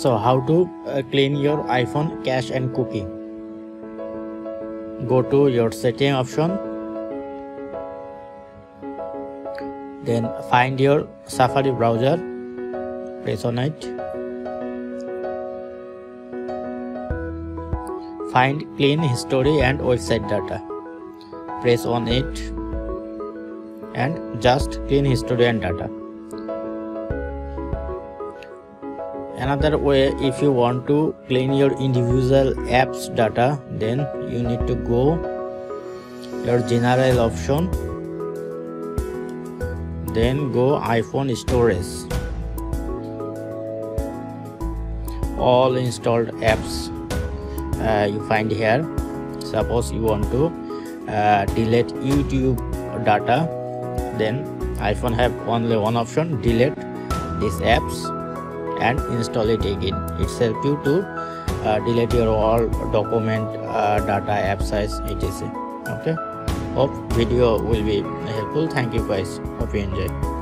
So how to clean your iPhone cache and cookie? Go to your setting option, then find your Safari browser, press on it, find clean history and website data, press on it and just clean history and data. Another way, if you want to clean your individual apps data, then you need to go your general option, then go iPhone storage, all installed apps you find here. Suppose you want to delete YouTube data, then iPhone have only one option, delete these apps and install it again. It helps you to delete your all document data app size etc. Okay, hope video will be helpful. Thank you guys, hope you enjoy.